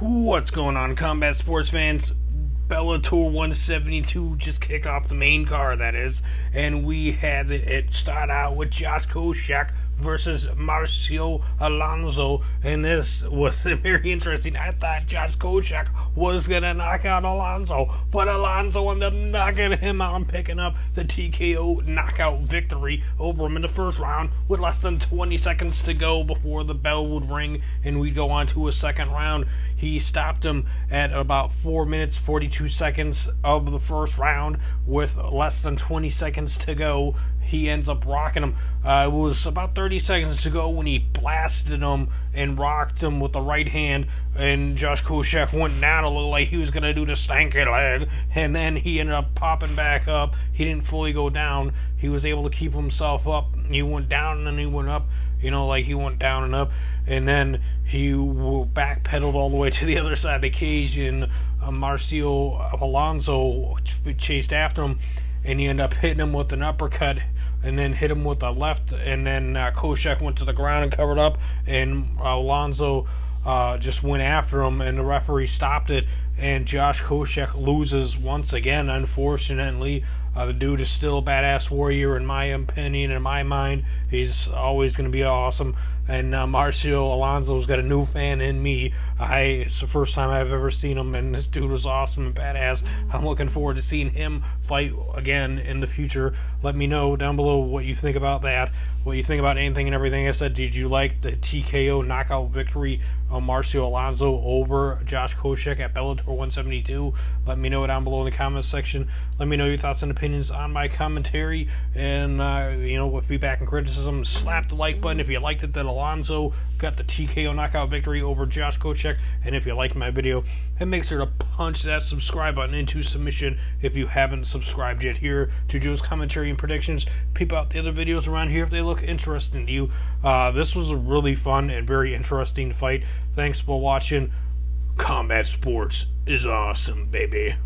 What's going on, combat sports fans? Bellator 172 just kicked off the main card, that is, and we had it start out with Josh Koscheck versus Marcio Alonso, and this was very interesting. I thought Josh Koscheck was going to knock out Alonso, but Alonso ended up knocking him out and picking up the TKO knockout victory over him in the first round with less than 20 seconds to go before the bell would ring and we'd go on to a second round. He stopped him at about 4 minutes 42 seconds of the first round with less than 20 seconds to go. He ends up rocking him. It was about 30 seconds to go when he blasted him and rocked him with the right hand, and Josh Koscheck went down a little like he was going to do the stanky leg, and then he ended up popping back up. He didn't fully go down. He was able to keep himself up. He went down and then he went up, you know, like he went down and up, and then he backpedaled all the way to the other side of the cage, and Marcio Alonso chased after him, and he ended up hitting him with an uppercut and then hit him with a left, and then Koscheck went to the ground and covered up, and Alonso just went after him, and the referee stopped it, and Josh Koscheck loses once again, unfortunately. The dude is still a badass warrior, in my opinion, in my mind. He's always going to be awesome, and Marcio Alonso's got a new fan in me. It's the first time I've ever seen him, and this dude was awesome and badass. I'm looking forward to seeing him fight again in the future. Let me know down below what you think about that, what you think about anything and everything I said. Did you like the TKO knockout victory of Marcio Alonso over Josh Koscheck at Bellator 172? Let me know down below in the comments section. Let me know your thoughts and opinions on my commentary, and you know, with feedback and criticism, slap the like button if you liked it that Alonso got the TKO knockout victory over Josh Koscheck. And if you liked my video, then make sure to punch that subscribe button into submission if you haven't subscribed yet. Here to Joe's commentary and predictions. Peep out the other videos around here if they look interesting to you. This was a really fun and very interesting fight. Thanks for watching. Combat sports is awesome, baby.